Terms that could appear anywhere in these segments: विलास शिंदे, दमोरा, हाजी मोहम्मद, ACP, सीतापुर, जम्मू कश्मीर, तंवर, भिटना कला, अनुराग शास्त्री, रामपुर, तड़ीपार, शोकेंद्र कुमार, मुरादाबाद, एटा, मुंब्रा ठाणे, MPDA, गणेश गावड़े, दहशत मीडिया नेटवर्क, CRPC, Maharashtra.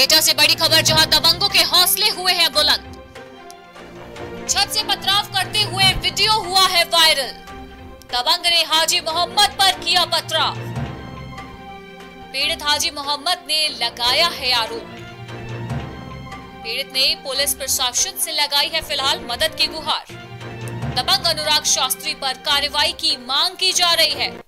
एटा से बड़ी खबर, जहां दबंगों के हौसले हुए हैं बुलंद। छत से पथराव करते हुए वीडियो हुआ है वायरल। दबंग ने हाजी मोहम्मद पर किया पथराव। पीड़ित हाजी मोहम्मद ने लगाया है आरोप। पीड़ित ने पुलिस प्रशासन से लगाई है फिलहाल मदद की गुहार। दबंग अनुराग शास्त्री पर कार्रवाई की मांग की जा रही है।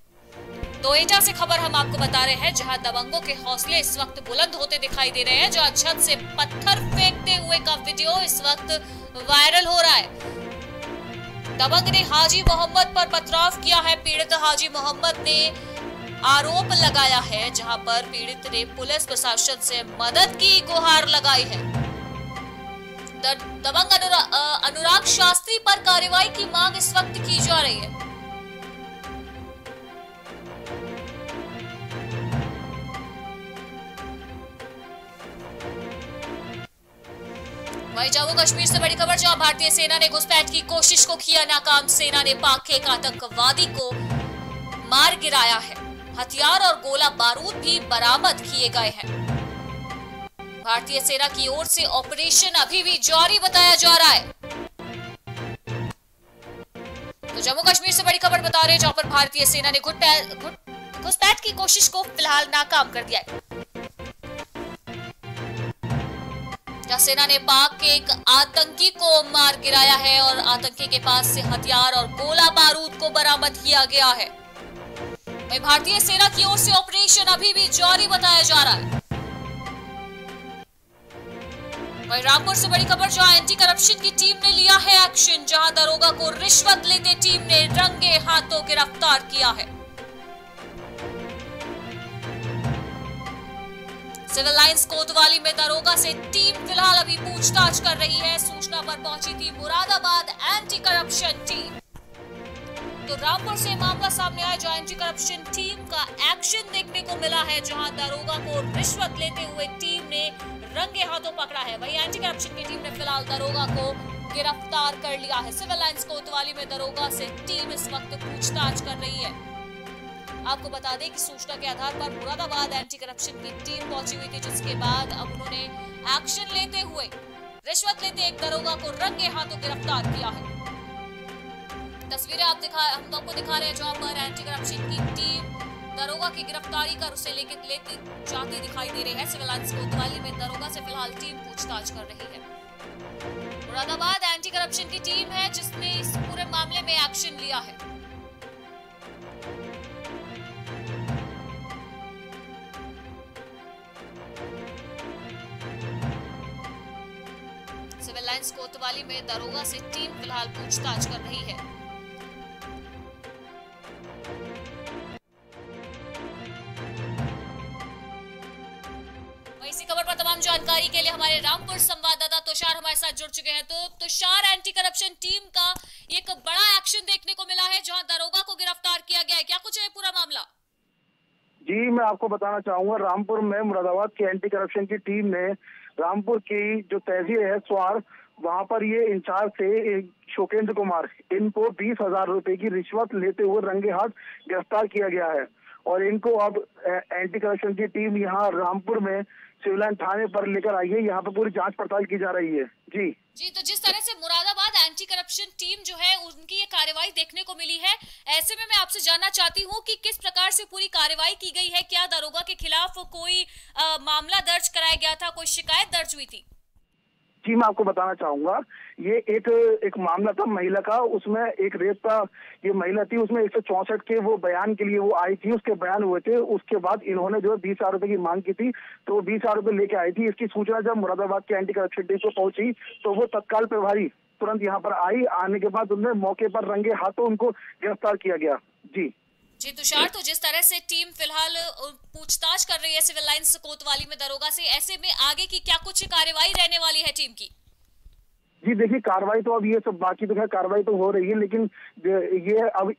तो एटा से खबर हम आपको बता रहे हैं, जहां दबंगों के हौसले इस वक्त बुलंद होते दिखाई दे रहे हैं, जहां छत से पत्थर फेंकते हुए का वीडियो इस वक्त वायरल हो रहा है। दबंग ने हाजी मोहम्मद पर पथराव किया है। पीड़ित हाजी मोहम्मद ने आरोप लगाया है, जहां पर पीड़ित ने पुलिस प्रशासन से मदद की गुहार लगाई है। दबंग अनुराग शास्त्री पर कार्रवाई की मांग इस वक्त की जा रही है। जम्मू कश्मीर से बड़ी खबर, जहां भारतीय सेना ने घुसपैठ की कोशिश को किया नाकाम। सेना ने पाक के एक आतंकवादी को मार गिराया है। हथियार और गोला बारूद भी बरामद किए गए हैं। भारतीय सेना की ओर से ऑपरेशन अभी भी जारी बताया जा रहा है। तो जम्मू कश्मीर से बड़ी खबर बता रहे हैं, जहां पर भारतीय सेना ने घुसपैठ की कोशिश को फिलहाल नाकाम कर दिया है। सेना ने पाक के एक आतंकी को मार गिराया है और आतंकी के पास से हथियार और गोला बारूद को बरामद किया गया है। वहीं भारतीय सेना की ओर से ऑपरेशन अभी भी जारी बताया जा रहा है। वहीं रामपुर से बड़ी खबर, जहां एंटी करप्शन की टीम ने लिया है एक्शन। जहां दरोगा को रिश्वत लेते टीम ने रंगे हाथों गिरफ्तार किया है। सिविल लाइंस कोतवाली में दरोगा से टीम फिलहाल अभी पूछताछ कर रही है। सूचना पर पहुंची थी मुरादाबाद एंटी करप्शन टीम। तो रामपुर से मामला सामने आया, जहां एंटी करप्शन टीम का एक्शन देखने को मिला है। जहां दरोगा को रिश्वत लेते हुए टीम ने रंगे हाथों पकड़ा है। वही एंटी करप्शन की टीम ने फिलहाल दरोगा को गिरफ्तार कर लिया है। सिविल लाइंस कोतवाली में दरोगा से टीम इस वक्त पूछताछ कर रही है। आपको बता दें कि सूचना के आधार पर मुरादाबाद एंटी करप्शन की टीम पहुंची हुई थी, जिसके बाद अब उन्होंने एक्शन लेते हुए रिश्वत लेते एक दरोगा को रंगे हाथों गिरफ्तार किया है। तस्वीरें हम आपको दिखा रहे हैं, जहां पर एंटी करप्शन की टीम दरोगा की गिरफ्तारी कर उसे लेते जाते दिखाई दे रही है। सिविल लाइंस कोतवाली में दरोगा से फिलहाल टीम पूछताछ कर रही है। मुरादाबाद एंटी करप्शन की टीम है जिसने इस पूरे मामले में एक्शन लिया है। सिविल लाइंस कोतवाली में दरोगा से टीम फिलहाल पूछताछ कर रही है। इसी खबर पर तमाम जानकारी के लिए हमारे रामपुर संवाददाता तुषार हमारे साथ जुड़ चुके हैं। तो तुषार, एंटी करप्शन टीम का एक बड़ा एक्शन देखने को मिला है, जहां दरोगा को गिरफ्तार किया गया है। क्या कुछ है पूरा मामला? जी, मैं आपको बताना चाहूंगा, रामपुर में मुरादाबाद की एंटी करप्शन की टीम ने रामपुर की जो तहसील है स्वार, वहां पर ये इंचार्ज थे शोकेंद्र कुमार, इनको 20,000 रुपए की रिश्वत लेते हुए रंगे हाथ गिरफ्तार किया गया है। और इनको अब एंटी करप्शन की टीम यहाँ रामपुर में सिविल लाइन थाने पर लेकर आई है। यहाँ पर पूरी जांच पड़ताल की जा रही है। जी, तो जिस तरह से मुरादाबाद एंटी करप्शन टीम जो है उनकी ये कार्रवाई देखने को मिली है, ऐसे में मैं आपसे जानना चाहती हूँ कि किस प्रकार से पूरी कार्रवाई की गई है। क्या दरोगा के खिलाफ कोई मामला दर्ज कराया गया था, कोई शिकायत दर्ज हुई थी? जी, मैं आपको बताना चाहूंगा, ये एक मामला था महिला का, उसमें एक रेप का ये महिला थी, उसमें 164 के वो बयान के लिए वो आई थी, उसके बयान हुए थे। उसके बाद इन्होंने जो 20,000 रुपए की मांग की थी, तो वो 20,000 रुपए लेके आई थी। इसकी सूचना जब मुरादाबाद के एंटी करप्शन टीम को पहुंची, तो वो तत्काल प्रभारी तुरंत यहाँ पर आई। आने के बाद उन्हें मौके पर रंगे हाथों उनको गिरफ्तार किया गया। जी तुषार, तो जिस तरह से टीम फिलहाल पूछताछ कर रही है सिविल लाइंस कोतवाली में दरोगा से, ऐसे में आगे की क्या कुछ कार्रवाई रहने वाली है टीम की? जी देखिए, कार्रवाई तो अब ये सब बाकी तो है, कार्रवाई तो हो रही है, लेकिन ये अब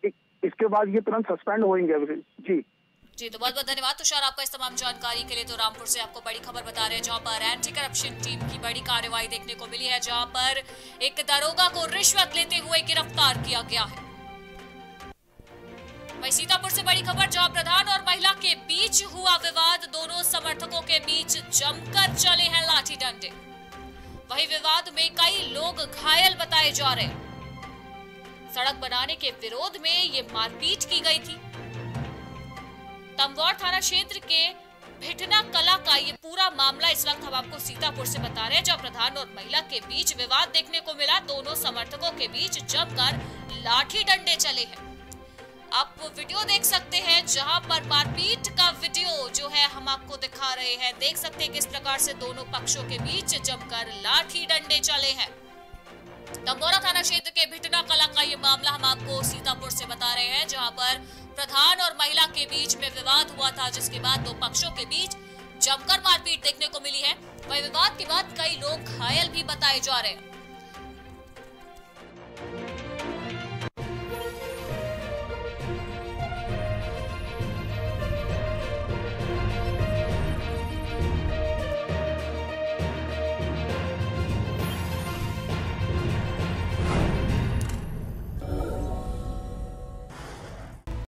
इसके बाद ये तुरंत सस्पेंड होंगे। जी, तो बहुत बहुत धन्यवाद तुषार आपका इस तमाम जानकारी के लिए। तो रामपुर से आपको बड़ी खबर बता रहे हैं, जहां पर एंटी करप्शन टीम की बड़ी कार्रवाई देखने को मिली है, जहाँ पर एक दरोगा को रिश्वत लेते हुए गिरफ्तार किया गया है। वहीं सीतापुर से बड़ी खबर, जहां प्रधान और महिला के बीच हुआ विवाद, दोनों समर्थकों के बीच जमकर चले हैं लाठी डंडे। वहीं विवाद में कई लोग घायल बताए जा रहे हैं। सड़क बनाने के विरोध में ये मारपीट की गई थी। तंवर थाना क्षेत्र के भिटना कला का ये पूरा मामला इस वक्त हम आपको सीतापुर से बता रहे हैं, जहां प्रधान और महिला के बीच विवाद देखने को मिला। दोनों समर्थकों के बीच जमकर लाठी डंडे चले हैं। आप वीडियो देख सकते हैं, जहां पर मारपीट का वीडियो जो है हम आपको दिखा रहे हैं। देख सकते हैं किस प्रकार से दोनों पक्षों के बीच जमकर लाठी डंडे चले हैं। दमोरा थाना क्षेत्र के भिटना कला का ये मामला हम आपको सीतापुर से बता रहे हैं, जहां पर प्रधान और महिला के बीच में विवाद हुआ था, जिसके बाद दो पक्षों के बीच जमकर मारपीट देखने को मिली है। वही विवाद के बाद कई लोग घायल भी बताए जा रहे हैं।